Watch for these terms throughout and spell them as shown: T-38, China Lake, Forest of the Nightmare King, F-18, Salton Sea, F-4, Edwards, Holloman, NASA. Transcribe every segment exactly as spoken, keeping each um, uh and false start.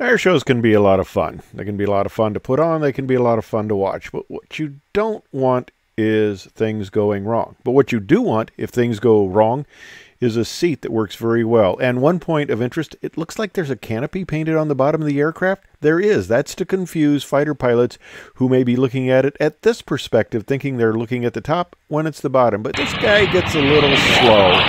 Air shows can be a lot of fun. They can be a lot of fun to put on. They can be a lot of fun to watch. But what you don't want is things going wrong. But what you do want, if things go wrong, is a seat that works very well. And one point of interest, it looks like there's a canopy painted on the bottom of the aircraft. There is. That's to confuse fighter pilots who may be looking at it at this perspective, thinking they're looking at the top when it's the bottom. But this guy gets a little slow.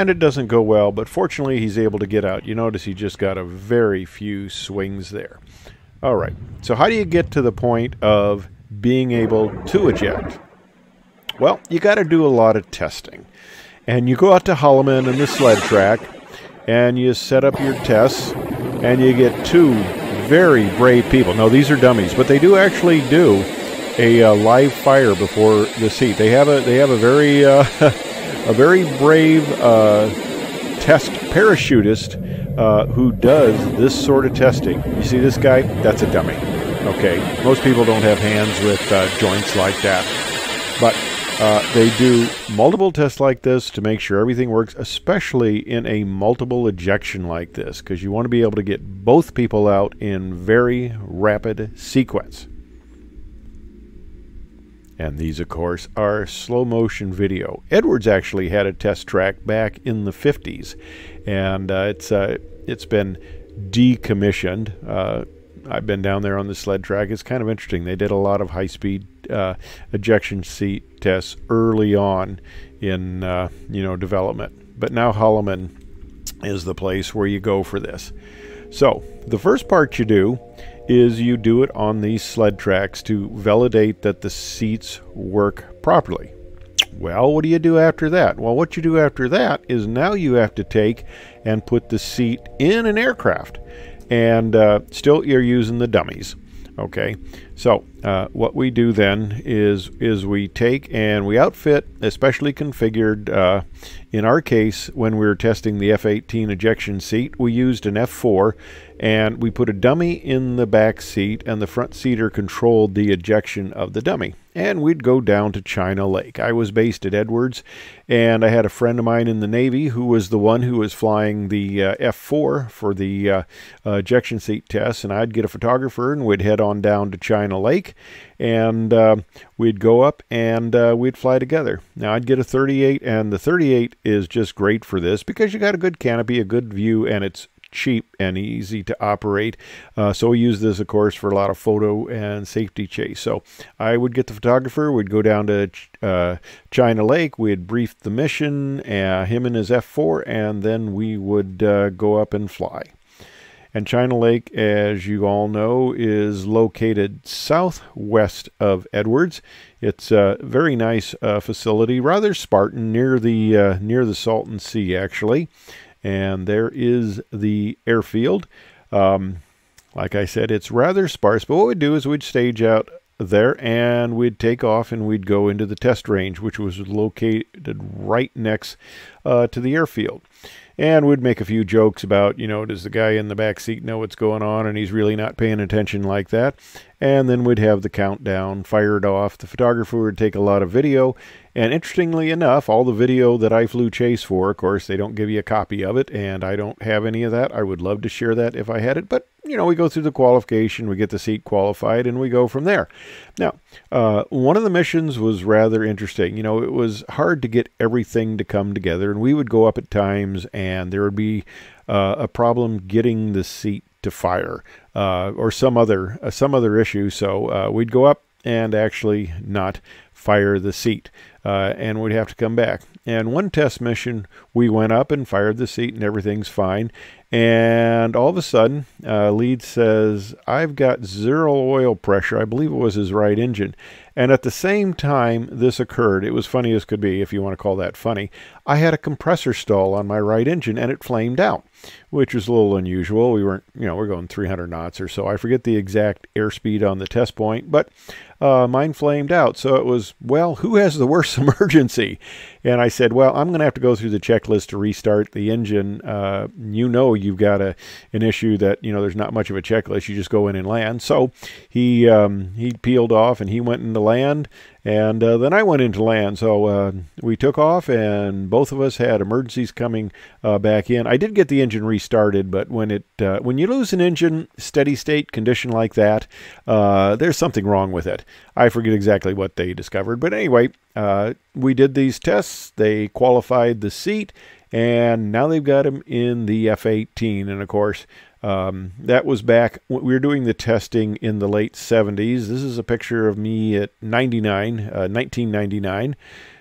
And it doesn't go well, but fortunately he's able to get out. You notice he just got a very few swings there. All right, so how do you get to the point of being able to eject? Well, you got to do a lot of testing. And you go out to Holloman and the sled track, and you set up your tests, and you get two very brave people. Now, these are dummies, but they do actually do a uh, live fire before the seat. They have a, they have a very... Uh, A very brave uh, test parachutist uh, who does this sort of testing. You see this guy? That's a dummy. Okay, most people don't have hands with uh, joints like that. But uh, they do multiple tests like this to make sure everything works, especially in a multiple ejection like this, because you want to be able to get both people out in very rapid sequence. And these, of course, are slow motion video. Edwards actually had a test track back in the fifties, and uh, it's uh, it's been decommissioned. Uh, I've been down there on the sled track. It's kind of interesting. They did a lot of high-speed uh, ejection seat tests early on in uh, you know development, but now Holloman is the place where you go for this. So the first part you do is you do it on these sled tracks to validate that the seats work properly. Well, what do you do after that? Well, what you do after that is now you have to take and put the seat in an aircraft. And uh, still you're using the dummies. Okay, so uh, what we do then is is we take and we outfit a specially configured, uh, in our case, when we were testing the F eighteen ejection seat, we used an F four, and we put a dummy in the back seat, and the front seater controlled the ejection of the dummy. And we'd go down to China Lake. I was based at Edwards, and I had a friend of mine in the Navy who was the one who was flying the uh, F four for the uh, uh, ejection seat tests, and I'd get a photographer, and we'd head on down to China Lake, and uh, we'd go up and uh, we'd fly together. Now I'd get a thirty-eight, and the thirty-eight is just great for this because you got a good canopy, a good view, and it's cheap and easy to operate. Uh, so we use this, of course, for a lot of photo and safety chase. So I would get the photographer, we'd go down to Ch uh, China Lake, we'd brief the mission, uh, him and his F four, and then we would uh, go up and fly. And China Lake, as you all know, is located southwest of Edwards. It's a very nice uh, facility, rather Spartan, near the uh, near the Salton Sea, actually. And there is the airfield. Um, like I said, it's rather sparse, but what we'd do is we'd stage out there and we'd take off and we'd go into the test range, which was located right next uh, to the airfield. And we'd make a few jokes about, you know, does the guy in the back seat know what's going on and he's really not paying attention like that? And then we'd have the countdown fired off. The photographer would take a lot of video. And interestingly enough, all the video that I flew chase for, of course, they don't give you a copy of it. And I don't have any of that. I would love to share that if I had it. But, you know, we go through the qualification, we get the seat qualified, and we go from there. Now, uh, one of the missions was rather interesting. You know, it was hard to get everything to come together. And we would go up at times and and there would be uh, a problem getting the seat to fire uh, or some other uh, some other issue. So uh, we'd go up and actually not fire the seat, uh, and we'd have to come back. And one test mission, we went up and fired the seat, and everything's fine. And all of a sudden, uh, lead says, "I've got zero oil pressure." I believe it was his right engine. And at the same time this occurred, it was funny as could be, if you want to call that funny, I had a compressor stall on my right engine, and it flamed out, which was a little unusual. We weren't, you know, we're going three hundred knots or so. I forget the exact airspeed on the test point, but uh, mine flamed out. So it was, well, who has the worst emergency? And I said, well, I'm going to have to go through the checklist to restart the engine. Uh, you know, you've got a an issue that, you know, there's not much of a checklist. You just go in and land. So he um, he peeled off and he went into land, and uh, then I went into land. So uh, we took off, and both of us had emergencies coming uh, back in. I did get the engine restarted, but when it uh, when you lose an engine steady state condition like that, uh, there's something wrong with it. I forget exactly what they discovered, but anyway, uh, we did these tests. They qualified the seat, and now they've got him in the F eighteen. And of course, um, that was back, we were doing the testing in the late seventies. This is a picture of me at ninety-nine, uh, nineteen ninety-nine.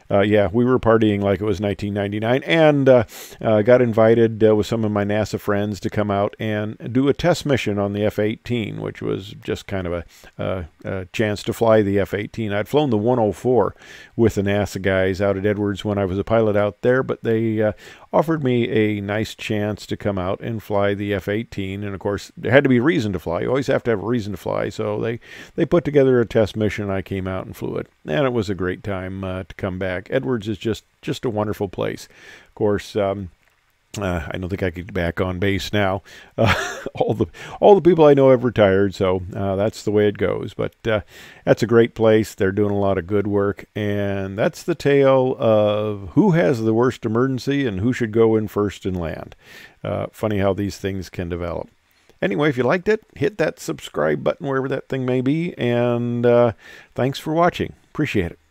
Uh, yeah, we were partying like it was nineteen ninety-nine, and uh, uh, got invited uh, with some of my NASA friends to come out and do a test mission on the F eighteen, which was just kind of a, uh, a chance to fly the F eighteen. I'd flown the one oh four with the NASA guys out at Edwards when I was a pilot out there, but they uh, offered me a nice chance to come out and fly the F eighteen. And of course, there had to be a reason to fly. You always have to have a reason to fly. So they, they put together a test mission. I came out and flew it, and it was a great time uh, to come back. Edwards is just just a wonderful place. Of course, um, uh, I don't think I could get back on base now. Uh, all the all the people I know have retired, so uh, that's the way it goes. But uh, that's a great place. They're doing a lot of good work, and that's the tale of who has the worst emergency and who should go in first and land. Uh, funny how these things can develop. Anyway, if you liked it, hit that subscribe button wherever that thing may be, and uh, thanks for watching. Appreciate it.